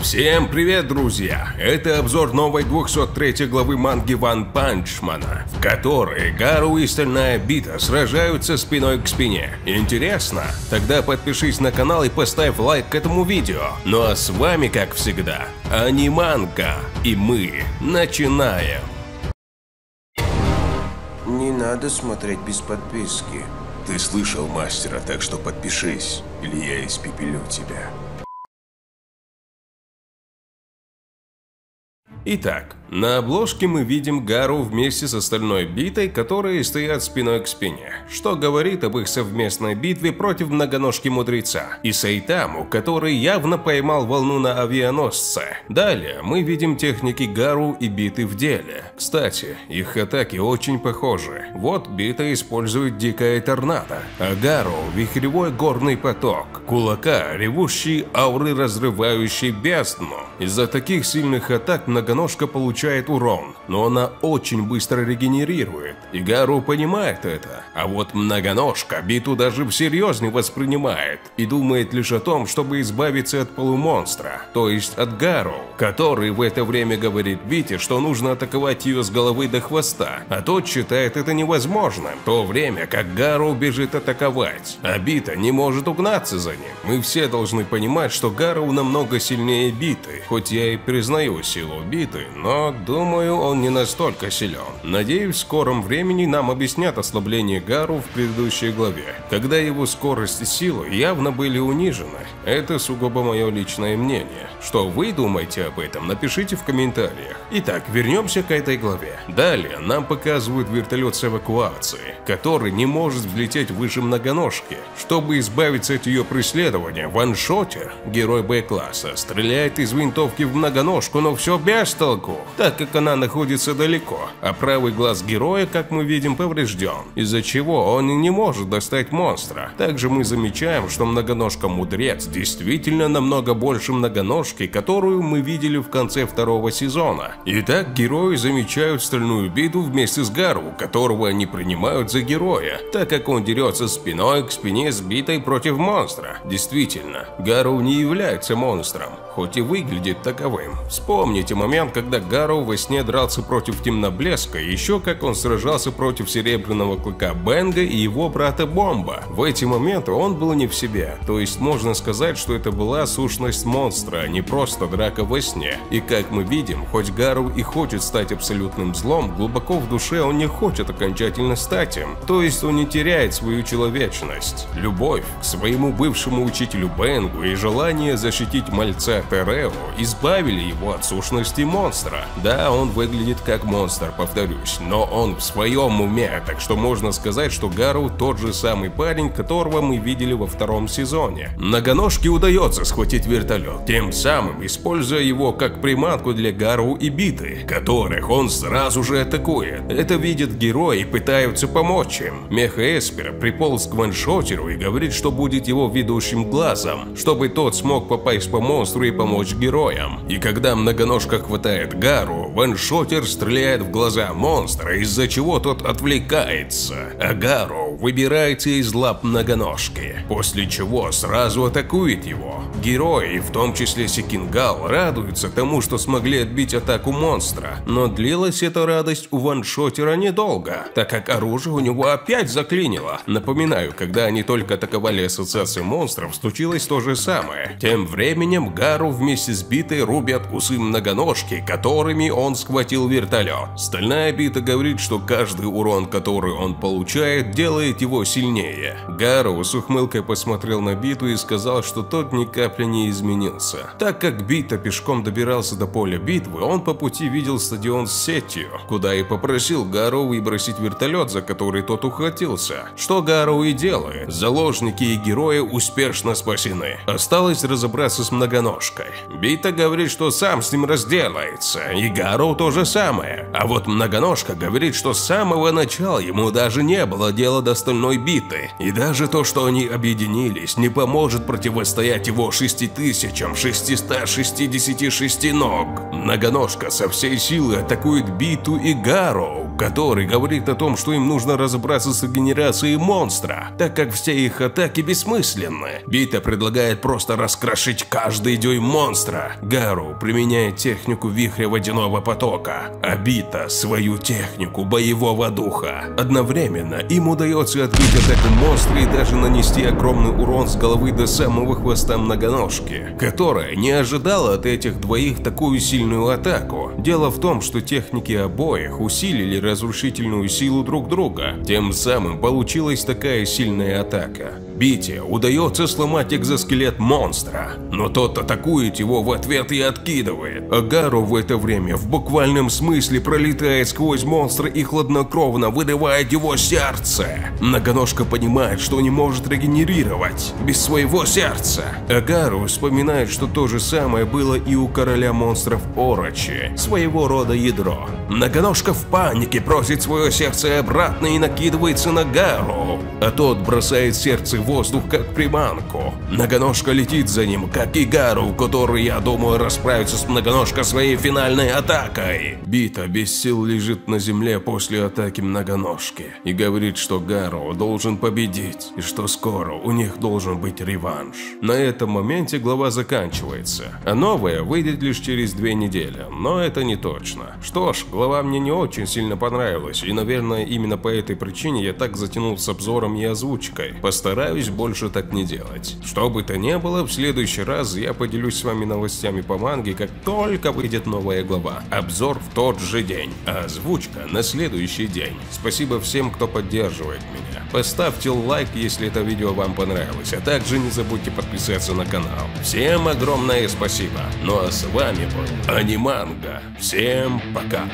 Всем привет, друзья! Это обзор новой 203 главы манги Ван Панчмена, в которой Гароу и Стальная Бита сражаются спиной к спине. Интересно? Тогда подпишись на канал и поставь лайк к этому видео. Ну а с вами, как всегда, Аниманка, и мы начинаем. Не надо смотреть без подписки. Ты слышал мастера, так что подпишись, или я испепелю тебя. Итак, на обложке мы видим Гароу вместе с Стальной Битой, которые стоят спиной к спине, что говорит об их совместной битве против Многоножки-мудреца, и Сайтаму, который явно поймал волну на авианосце. Далее мы видим техники Гароу и Биты в деле. Кстати, их атаки очень похожи. Вот Бита использует дикое торнадо, а Гароу – вихревой горный поток, кулака, ревущие ауры, разрывающие бездну. Из-за таких сильных атак Многоножка получает урон, но она очень быстро регенерирует, и Гароу понимает это. А вот Многоножка Биту даже всерьез не воспринимает и думает лишь о том, чтобы избавиться от полумонстра, то есть от Гароу, который в это время говорит Бите, что нужно атаковать ее с головы до хвоста, а тот считает это невозможным, в то время как Гароу бежит атаковать, а Бита не может угнаться за ним. Мы все должны понимать, что Гароу намного сильнее Биты, хоть я и признаю силу Биты, но думаю, он не настолько силен. Надеюсь, в скором времени нам объяснят ослабление Гароу в предыдущей главе, когда его скорость и сила явно были унижены. Это сугубо мое личное мнение. Что вы думаете об этом, напишите в комментариях. Итак, вернемся к этой главе. Далее нам показывают вертолет с эвакуацией, который не может взлететь выше Многоножки. Чтобы избавиться от ее преследования, Ваншоттер, герой Б-класса, стреляет из винтовки в Многоножку, но все без толку, так как она находится далеко, а правый глаз героя, как мы видим, поврежден, из-за чего он и не может достать монстра. Также мы замечаем, что Многоножка-мудрец действительно намного больше Многоножки, которую мы видели в конце второго сезона. Итак, герои замечают Стальную Биту вместе с Гароу, которого они принимают за героя, так как он дерется спиной к спине с Битой против монстра. Действительно, Гароу не является монстром, хоть и выглядит таковым. Вспомните момент, когда Гароу во сне дрался против Темноблеска, еще как он сражался против Серебряного Клыка Бенга и его брата Бомба. В эти моменты он был не в себе, то есть можно сказать, что это была сущность монстра, а не просто драка во сне. И как мы видим, хоть Гароу и хочет стать абсолютным злом, глубоко в душе он не хочет окончательно стать им, то есть он не теряет свою человечность, любовь к своему бывшему учителю Бенгу и желание защитить мальца Тереру избавили его от сущности монстра. Да, он выглядит как монстр, повторюсь, но он в своем уме, так что можно сказать, что Гароу тот же самый парень, которого мы видели во втором сезоне. Многоножке удается схватить вертолет, тем самым используя его как приманку для Гароу и Биты, которых он сразу же атакует. Это видят герои и пытаются помочь им. Мех Эспера приполз к Ваншоттеру и говорит, что будет его ведущим глазом, чтобы тот смог попасть по монстру и помочь героям. И когда Многоножка хватает Гароу, Ваншоттер стреляет в глаза монстра, из-за чего тот отвлекается, а Гароу выбирается из лап Многоножки, после чего сразу атакует его. Герои, в том числе Сикингал, радуются тому, что смогли отбить атаку монстра, но длилась эта радость у Ваншоттера недолго, так как оружие у него опять заклинило. Напоминаю, когда они только атаковали ассоциацию монстров, случилось то же самое. Тем временем Гароу вместе с Битой рубят усы Многоножки, которыми он схватил вертолет. Стальная Бита говорит, что каждый урон, который он получает, делает его сильнее. Гароу с ухмылкой посмотрел на Биту и сказал, что тот ни капли не изменился. Так как Бита пешком добирался до поля битвы, он по пути видел стадион с сетью, куда и попросил Гароу выбросить вертолет, за который тот ухватился, что Гароу и делает. Заложники и герои успешно спасены. Осталось разобраться с Многоножкой. Бита говорит, что сам с ним разделается, и Гароу то же самое. А вот Многоножка говорит, что с самого начала ему даже не было дела до Стальной Биты, и даже то, что они объединились, не поможет противостоять его 6666 ног. Многоножка со всей силы атакует Биту и Гароу. который говорит о том, что им нужно разобраться с генерацией монстра, так как все их атаки бессмысленны. Бита предлагает просто раскрошить каждый дюйм монстра. Гароу применяет технику вихря водяного потока, а Бита свою технику боевого духа. Одновременно им удается отбить атаку монстра и даже нанести огромный урон с головы до самого хвоста многоножки, которая не ожидала от этих двоих такую сильную атаку. Дело в том, что техники обоих усилили разрушительную силу друг друга, тем самым получилась такая сильная атака. Бите удается сломать экзоскелет монстра, но тот атакует его в ответ и откидывает. А Гароу в это время в буквальном смысле пролетает сквозь монстра и хладнокровно вырывает его сердце. Многоножка понимает, что не может регенерировать без своего сердца. А Гароу вспоминает, что то же самое было и у короля монстров Орочи, своего рода ядро. Многоножка в панике просит свое сердце обратно и накидывается на Гароу, а тот бросает сердце в воздух как приманку. Многоножка летит за ним, как и Гароу, который, я думаю, расправится с Многоножкой своей финальной атакой. Бита без сил лежит на земле после атаки Многоножки и говорит, что Гароу должен победить и что скоро у них должен быть реванш. На этом моменте глава заканчивается, а новая выйдет лишь через 2 недели, но это не точно. Что ж, глава мне не очень сильно понравилась, и, наверное, именно по этой причине я так затянул с обзором и озвучкой. Постараюсь больше так не делать. Что бы то ни было, в следующий раз я поделюсь с вами новостями по манге, как только выйдет новая глава. Обзор в тот же день, а озвучка на следующий день. Спасибо всем, кто поддерживает меня. Поставьте лайк, если это видео вам понравилось, а также не забудьте подписаться на канал. Всем огромное спасибо. Ну а с вами был Аниманка. Всем пока.